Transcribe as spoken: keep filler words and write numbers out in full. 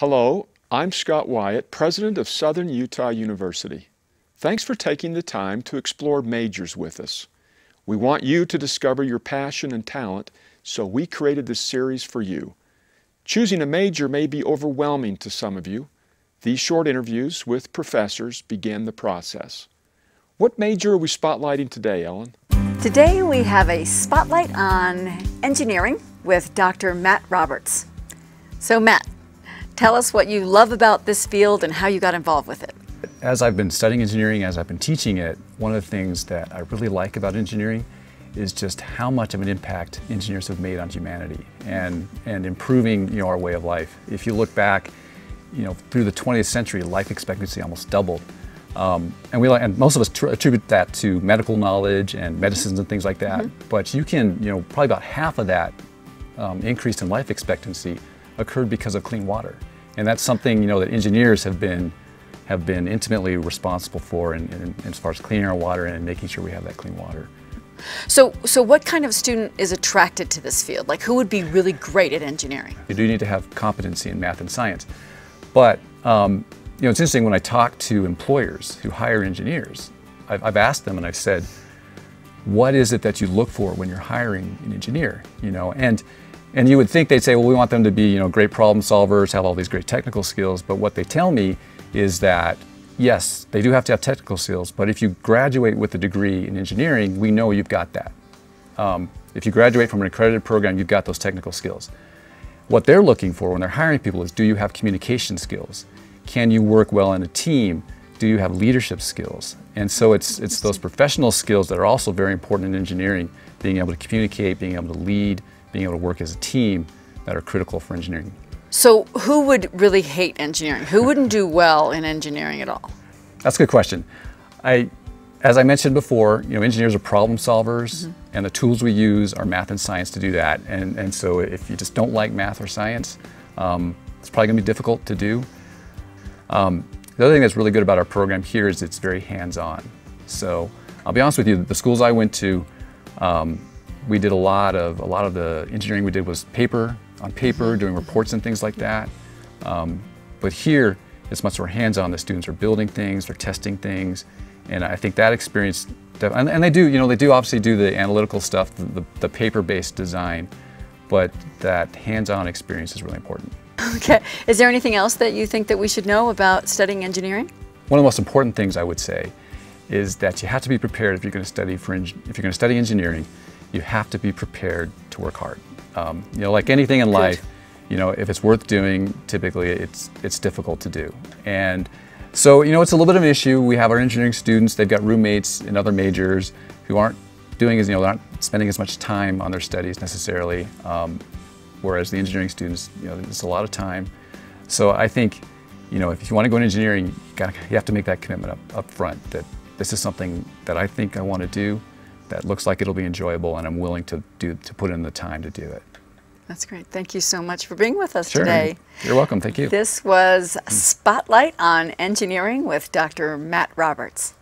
Hello, I'm Scott Wyatt, president of Southern Utah University. Thanks for taking the time to explore majors with us. We want you to discover your passion and talent, so we created this series for you. Choosing a major may be overwhelming to some of you. These short interviews with professors begin the process. What major are we spotlighting today, Ellen? Today we have a spotlight on engineering with Doctor Matt Roberts. So Matt, tell us what you love about this field and how you got involved with it. As I've been studying engineering, as I've been teaching it, one of the things that I really like about engineering is just how much of an impact engineers have made on humanity and, and improving you know, our way of life. If you look back you know, through the twentieth century, life expectancy almost doubled. Um, and, we, and most of us attribute that to medical knowledge and medicines and things like that. Mm-hmm. But you can, you know, probably about half of that um, increase in life expectancy occurred because of clean water. And that's something, you know, that engineers have been, have been intimately responsible for in, in, in as far as cleaning our water and making sure we have that clean water. So, so what kind of student is attracted to this field? Like, who would be really great at engineering? You do need to have competency in math and science. But, um, you know, it's interesting when I talk to employers who hire engineers, I've, I've asked them and I've said, what is it that you look for when you're hiring an engineer? You know, and, and you would think they'd say, well, we want them to be, you know, great problem solvers, have all these great technical skills. But what they tell me is that, yes, they do have to have technical skills, but if you graduate with a degree in engineering, we know you've got that. Um, if you graduate from an accredited program, you've got those technical skills. What they're looking for when they're hiring people is, do you have communication skills? Can you work well in a team? Do you have leadership skills? And so it's, it's those professional skills that are also very important in engineering, being able to communicate, being able to lead, being able to work as a team, that are critical for engineering. So who would really hate engineering? Who wouldn't do well in engineering at all? That's a good question. I, as I mentioned before, you know, engineers are problem solvers. Mm-hmm. And the tools we use are math and science to do that. And, and so if you just don't like math or science, um, it's probably gonna be difficult to do. Um, the other thing that's really good about our program here is it's very hands-on. So I'll be honest with you, the schools I went to, um, we did a lot of, a lot of the engineering we did was paper, on paper, doing reports and things like that. Um, but here, it's much more hands-on. The students are building things, they're testing things. And I think that experience, and they do, you know, they do obviously do the analytical stuff, the, the paper-based design, but that hands-on experience is really important. Okay, is there anything else that you think that we should know about studying engineering? One of the most important things I would say is that you have to be prepared if you're going to study for, if you're going to study engineering, you have to be prepared to work hard. Um, you know, like anything in Good. life, you know, if it's worth doing, typically it's, it's difficult to do. And so, you know, it's a little bit of an issue. We have our engineering students, they've got roommates in other majors who aren't doing as, you know, aren't spending as much time on their studies necessarily, um, whereas the engineering students, you know, it's a lot of time. So I think, you know, if you want to go into engineering, you, gotta, you have to make that commitment up, up front that this is something that I think I want to do, that looks like it'll be enjoyable, and I'm willing to, do, to put in the time to do it. That's great. Thank you so much for being with us sure. today. You're welcome. Thank you. This was Spotlight on Engineering with Doctor Matt Roberts.